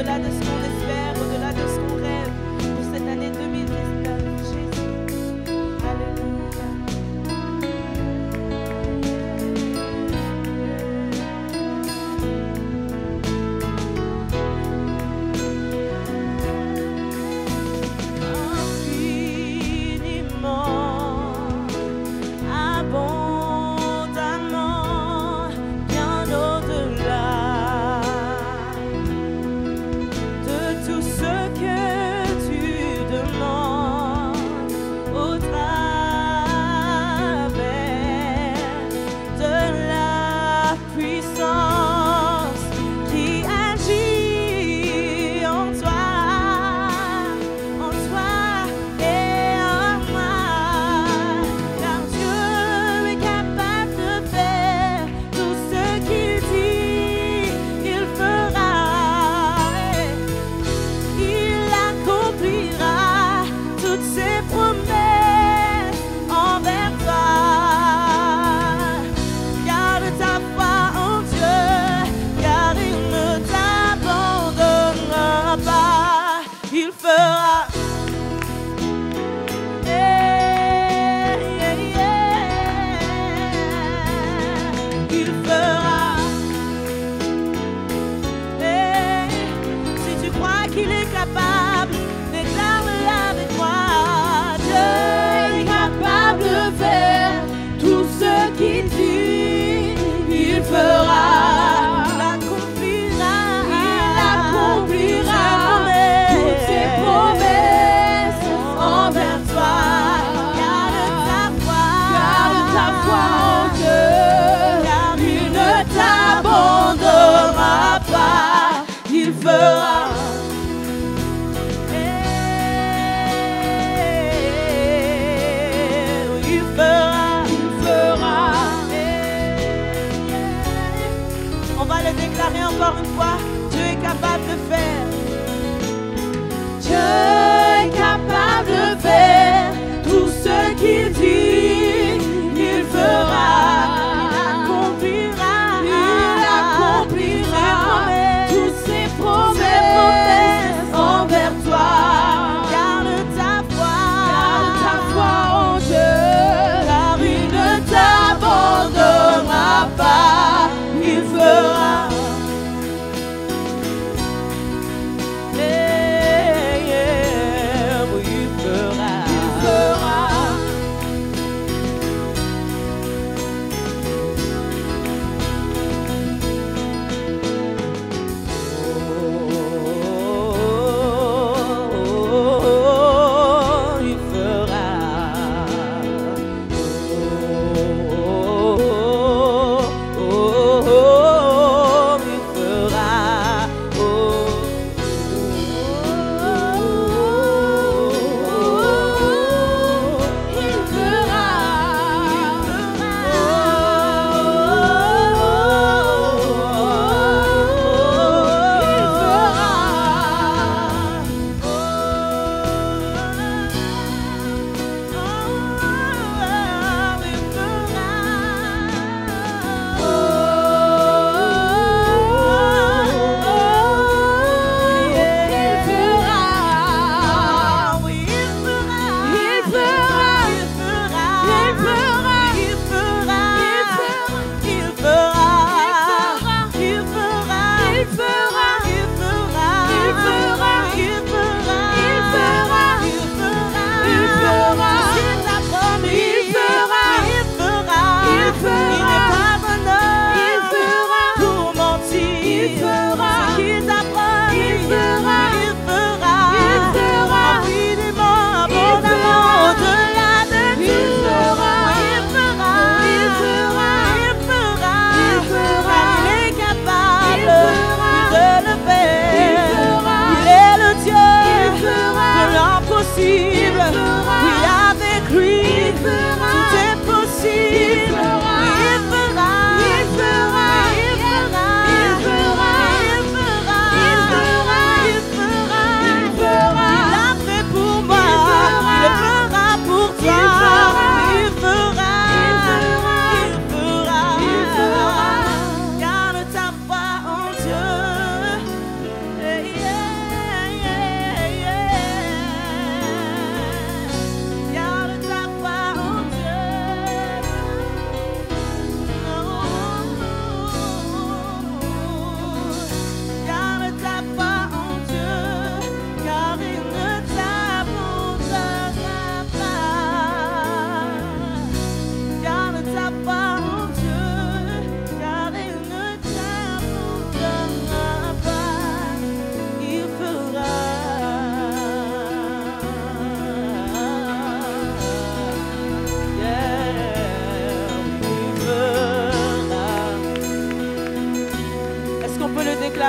au-delà de ce qu'on espère, au-delà de ce qu'on rêve pour cette année 2019. Jésus, alléluia. Infiniment, abondant.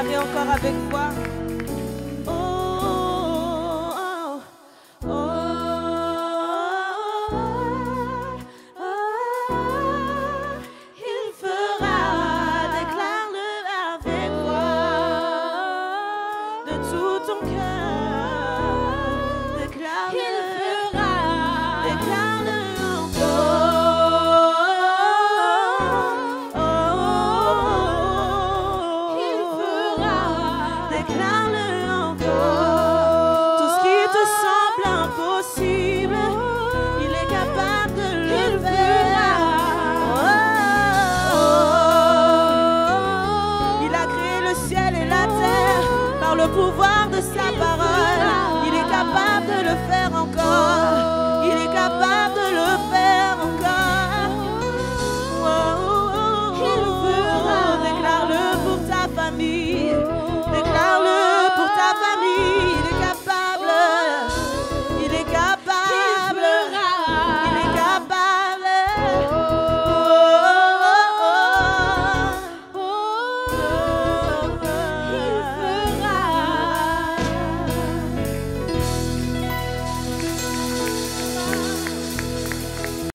déclarer encore avec foi. Pouvoir